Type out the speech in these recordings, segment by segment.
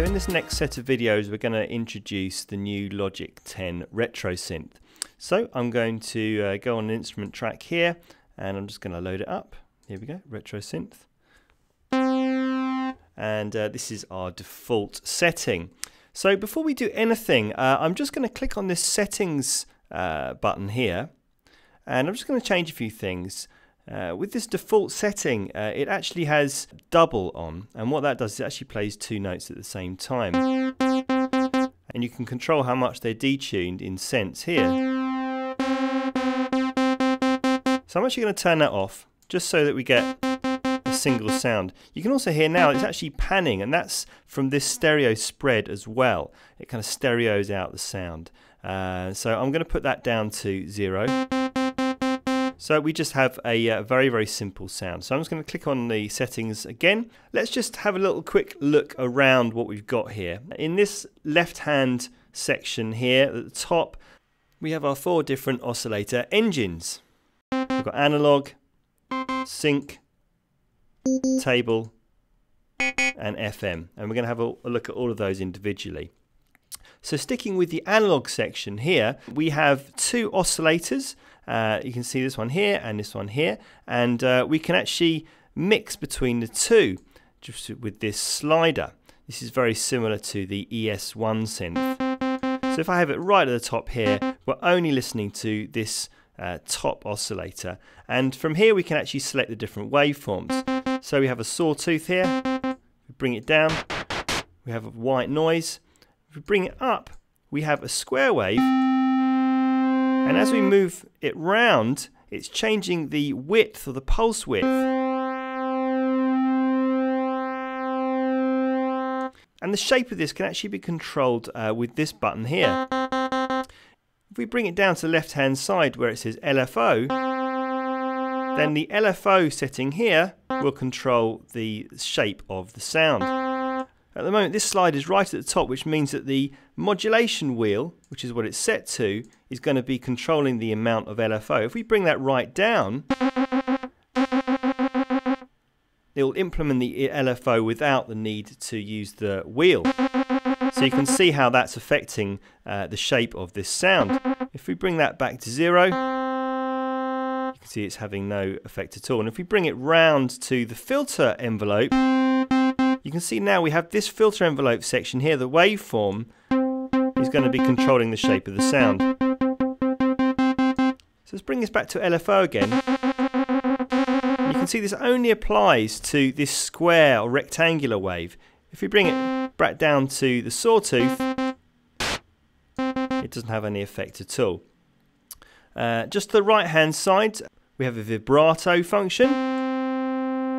So in this next set of videos, we're going to introduce the new Logic 10 Retro Synth. So I'm going to go on an instrument track here, and I'm just going to load it up. Here we go, Retro Synth. And this is our default setting. So before we do anything, I'm just going to click on this settings button here, and I'm just going to change a few things. With this default setting, it actually has double on, and what that does is it actually plays two notes at the same time. And you can control how much they're detuned in cents here. So I'm actually going to turn that off, just so that we get a single sound. You can also hear now it's actually panning, and that's from this stereo spread as well. It kind of stereos out the sound. So I'm going to put that down to 0. So we just have a very, very simple sound. So I'm just going to click on the settings again. Let's just have a little quick look around what we've got here. In this left-hand section here at the top, we have our four different oscillator engines. We've got analog, sync, table, and FM. And we're going to have a look at all of those individually. So sticking with the analog section here, we have two oscillators. You can see this one here and this one here, and we can actually mix between the two just with this slider. This is very similar to the ES1 synth. So if I have it right at the top here, we're only listening to this top oscillator, and from here we can actually select the different waveforms. So we have a sawtooth here, we bring it down, we have a white noise. If we bring it up, we have a square wave, and as we move it round, it's changing the width or the pulse width. And the shape of this can actually be controlled with this button here. If we bring it down to the left-hand side where it says LFO, then the LFO setting here will control the shape of the sound. At the moment, this slide is right at the top, which means that the modulation wheel, which is what it's set to, is going to be controlling the amount of LFO. If we bring that right down, it will implement the LFO without the need to use the wheel. So you can see how that's affecting the shape of this sound. If we bring that back to 0, you can see it's having no effect at all. And if we bring it round to the filter envelope, you can see now we have this filter envelope section here. The waveform is going to be controlling the shape of the sound. So let's bring this back to LFO again. You can see this only applies to this square or rectangular wave. If we bring it back down to the sawtooth, it doesn't have any effect at all. Just to the right-hand side, we have a vibrato function.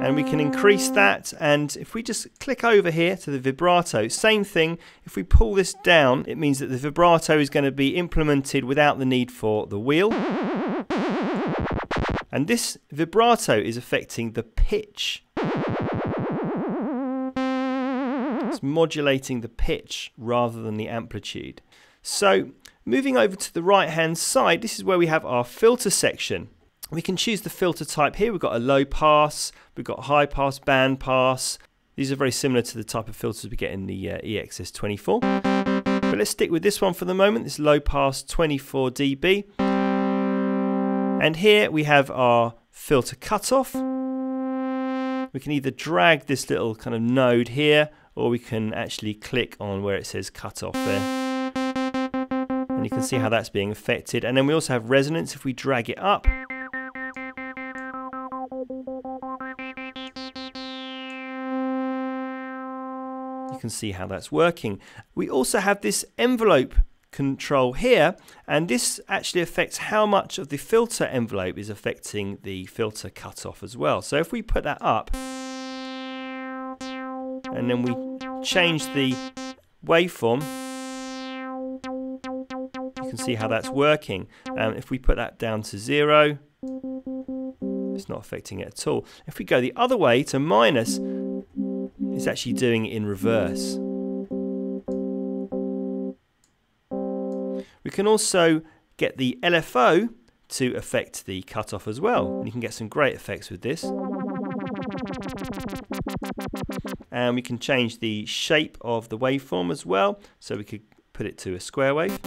And we can increase that, and if we just click over here to the vibrato, same thing, if we pull this down, it means that the vibrato is going to be implemented without the need for the wheel. And this vibrato is affecting the pitch. It's modulating the pitch rather than the amplitude. So moving over to the right-hand side, this is where we have our filter section. We can choose the filter type here. We've got a low pass, we've got high pass, band pass. These are very similar to the type of filters we get in the EXS24. But let's stick with this one for the moment, this low pass 24 dB. And here we have our filter cutoff. We can either drag this little kind of node here, or we can actually click on where it says cutoff there. And you can see how that's being affected. And then we also have resonance if we drag it up. Can see how that's working. We also have this envelope control here, and this actually affects how much of the filter envelope is affecting the filter cutoff as well. So if we put that up and then we change the waveform, you can see how that's working. If we put that down to 0, it's not affecting it at all. If we go the other way to minus, it's actually doing it in reverse. We can also get the LFO to affect the cutoff as well. And you can get some great effects with this. and we can change the shape of the waveform as well. So we could put it to a square wave,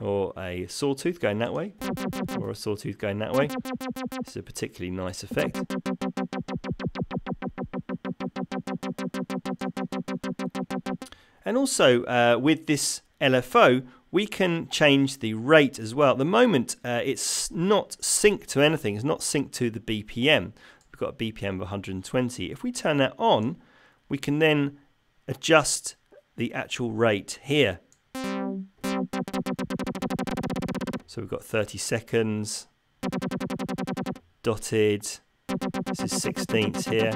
or a sawtooth going that way, or a sawtooth going that way. It's a particularly nice effect. And also with this LFO, we can change the rate as well. At the moment, it's not synced to anything. It's not synced to the BPM. We've got a BPM of 120. If we turn that on, we can then adjust the actual rate here. So we've got 30 seconds, dotted, this is 16ths here.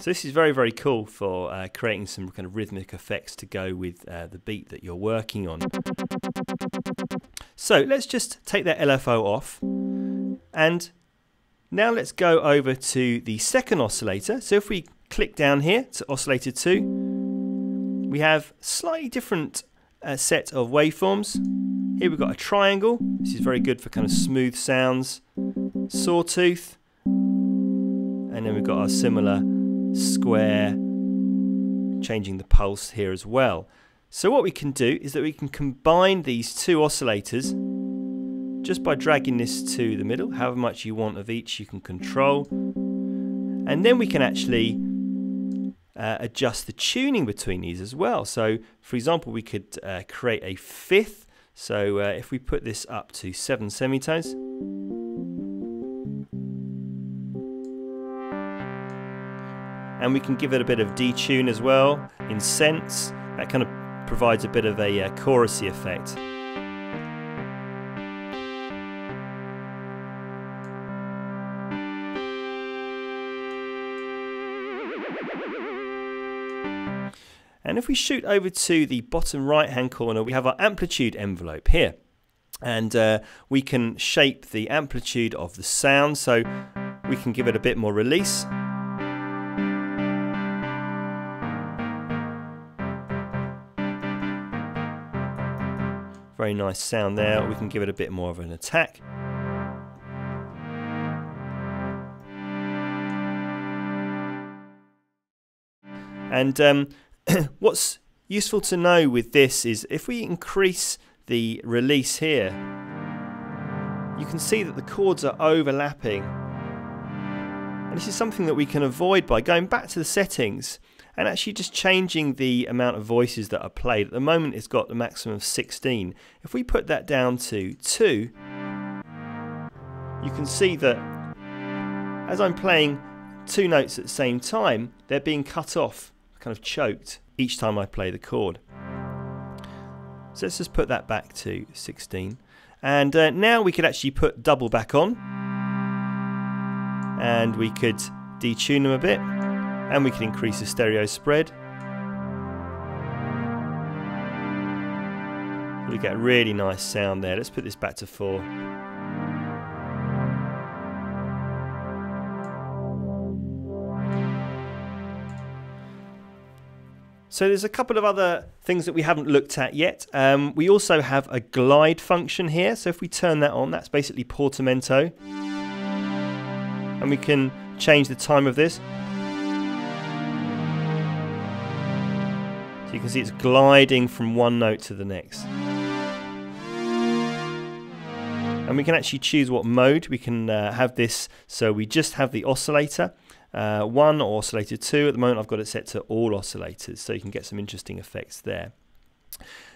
So this is very, very cool for creating some kind of rhythmic effects to go with the beat that you're working on. So let's just take that LFO off, and now let's go over to the second oscillator. So if we click down here to oscillator 2, we have slightly different set of waveforms. Here we've got a triangle. This is very good for kind of smooth sounds. Sawtooth, and then we've got our similar square, changing the pulse here as well. So what we can do is that we can combine these two oscillators just by dragging this to the middle. However much you want of each you can control, and then we can actually adjust the tuning between these as well. So for example, we could create a fifth. So if we put this up to 7 semitones, and we can give it a bit of detune as well in cents. That kind of provides a bit of a chorusy effect. And if we shoot over to the bottom right hand corner, we have our amplitude envelope here, and we can shape the amplitude of the sound, so we can give it a bit more release. Very nice sound there. We can give it a bit more of an attack. And what's useful to know with this is if we increase the release here, you can see that the chords are overlapping. And this is something that we can avoid by going back to the settings and actually just changing the amount of voices that are played. At the moment it's got a maximum of 16. If we put that down to 2, you can see that as I'm playing 2 notes at the same time, they're being cut off, kind of choked, each time I play the chord. So let's just put that back to 16. And now we could actually put double back on, and we could detune them a bit. And we can increase the stereo spread. We get a really nice sound there. Let's put this back to 4. So there's a couple of other things that we haven't looked at yet. We also have a glide function here. So if we turn that on, that's basically portamento. And we can change the time of this. You can see it's gliding from one note to the next. And we can actually choose what mode we can have this. So we just have the oscillator 1 or oscillator 2. At the moment I've got it set to all oscillators, so you can get some interesting effects there.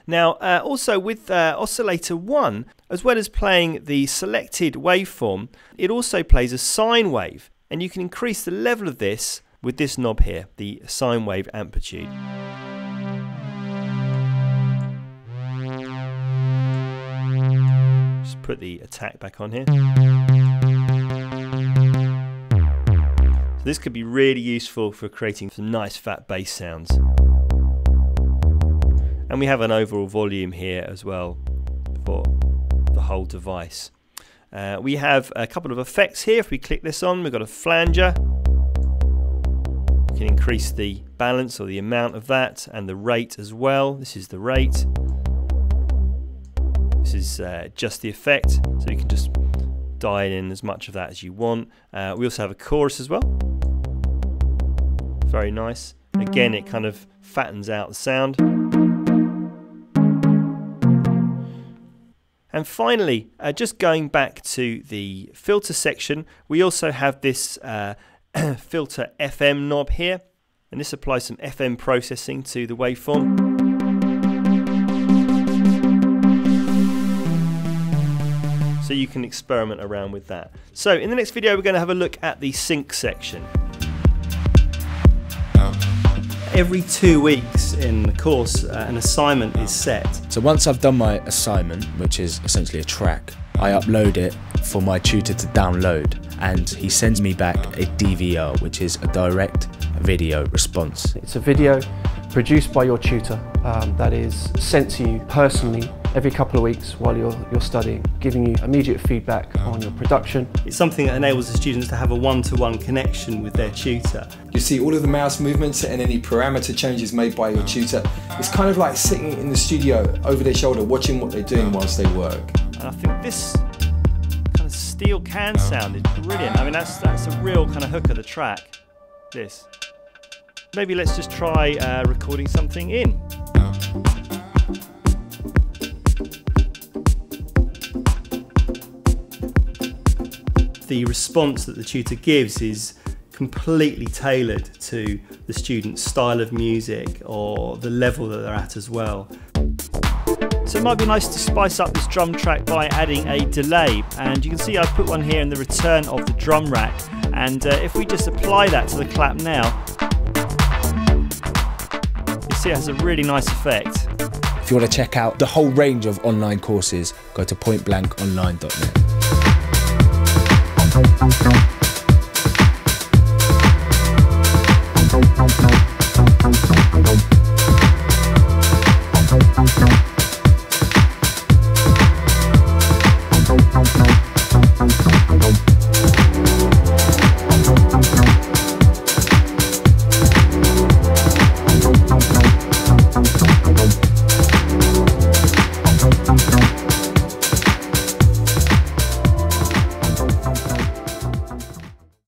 Now also with oscillator 1, as well as playing the selected waveform, it also plays a sine wave, and you can increase the level of this with this knob here, the sine wave amplitude. Put the attack back on here. So this could be really useful for creating some nice fat bass sounds. And we have an overall volume here as well for the whole device. We have a couple of effects here. If we click this on, we've got a flanger. We can increase the balance or the amount of that, and the rate as well. This is the rate. This is just the effect, so you can just dial in as much of that as you want. We also have a chorus as well. very nice. Again, it kind of fattens out the sound. And finally, just going back to the filter section, we also have this filter FM knob here, and this applies some FM processing to the waveform. So you can experiment around with that. So in the next video, we're going to have a look at the sync section. Every 2 weeks in the course, an assignment is set. So once I've done my assignment, which is essentially a track, I upload it for my tutor to download, and he sends me back a DVR, which is a direct video response. It's a video produced by your tutor that is sent to you personally every couple of weeks while you're studying, giving you immediate feedback on your production. It's something that enables the students to have a one-to-one connection with their tutor. You see all of the mouse movements and any parameter changes made by your tutor. It's kind of like sitting in the studio over their shoulder, watching what they're doing whilst they work. And I think this kind of steel can sound is brilliant. I mean, that's a real kind of hook of the track, this. Maybe let's just try recording something in. The response that the tutor gives is completely tailored to the student's style of music or the level that they're at as well. So it might be nice to spice up this drum track by adding a delay, and you can see I've put one here in the return of the drum rack, and if we just apply that to the clap now, you see it has a really nice effect. If you want to check out the whole range of online courses, go to pointblankonline.net.